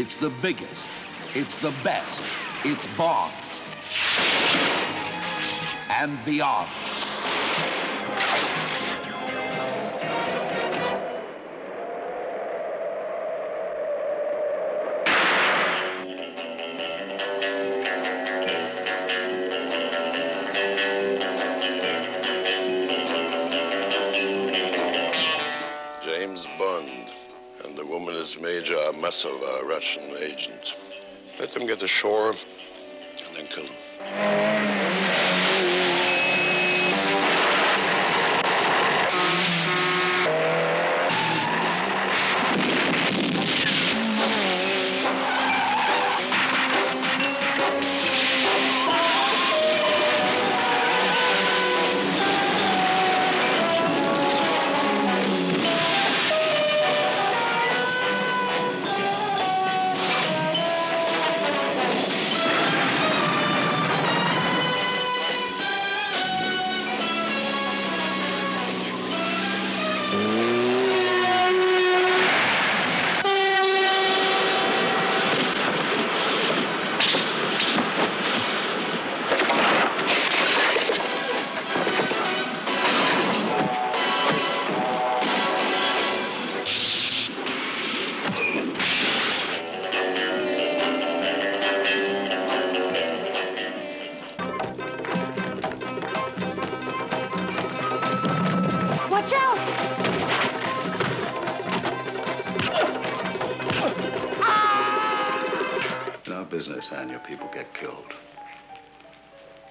It's the biggest. It's the best. It's Bond. And beyond. James Bond, and the woman is Major Amasova, a Russian agent. Let them get ashore and then kill them. Watch out! In our business, Anya, people get killed.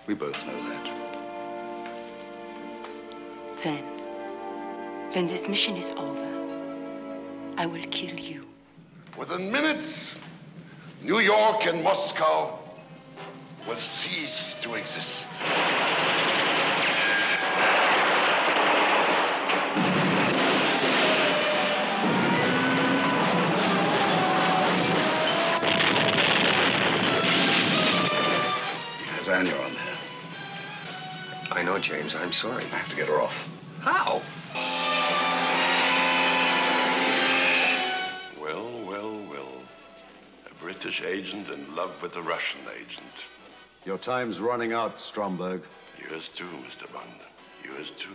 We both know that. When this mission is over, I will kill you. Within minutes, New York and Moscow will cease to exist. Anya on there. I know, James. I'm sorry. I have to get her off. How? Well, well, well. A British agent in love with a Russian agent. Your time's running out, Stromberg. Yours too, Mr. Bond. Yours too.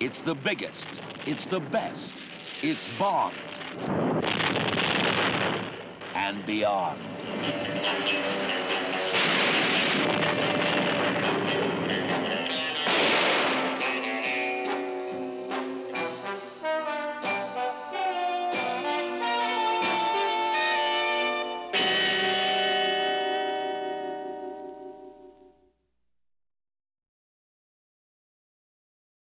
It's the biggest. It's the best. It's Bond. And beyond.